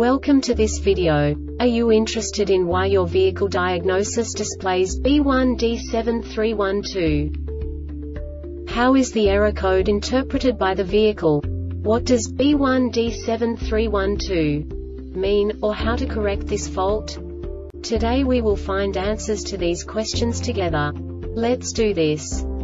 Welcome to this video. Are you interested in why your vehicle diagnosis displays B1D73-12? How is the error code interpreted by the vehicle? What does B1D73-12 mean, or how to correct this fault? Today we will find answers to these questions together. Let's do this.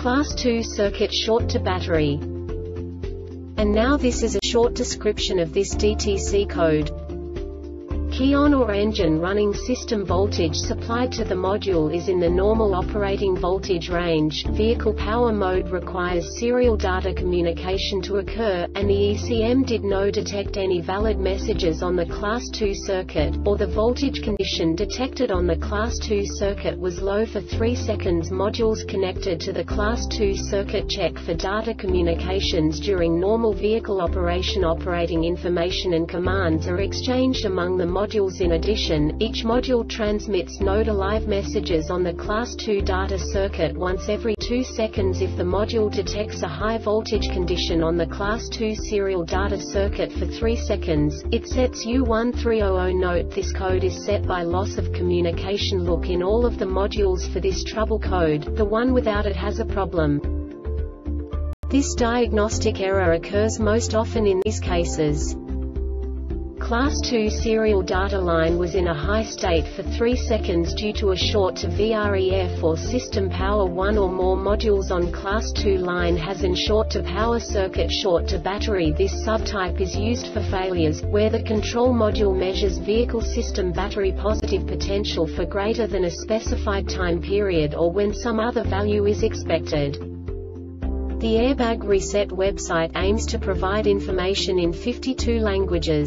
Class 2 circuit short to battery. And now this is a short description of this DTC code. Key on or engine running system voltage supplied to the module is in the normal operating voltage range. Vehicle power mode requires serial data communication to occur, and the ECM did not detect any valid messages on the Class 2 circuit, or the voltage condition detected on the Class 2 circuit was low for 3 seconds. Modules connected to the Class 2 circuit check for data communications during normal vehicle operation. Operating information and commands are exchanged among the modules. In addition, each module transmits nodal live messages on the Class 2 data circuit once every 2 seconds. If the module detects a high voltage condition on the Class 2 serial data circuit for 3 seconds, it sets U1300. Note, this code is set by loss of communication. Look in all of the modules for this trouble code. The one without it has a problem. This diagnostic error occurs most often in these cases. Class 2 serial data line was in a high state for 3 seconds due to a short to VREF or system power. 1 or more modules on Class 2 line has an short to power circuit short to battery. This subtype is used for failures where the control module measures vehicle system battery positive potential for greater than a specified time period, or when some other value is expected. The Airbag Reset website aims to provide information in 52 languages.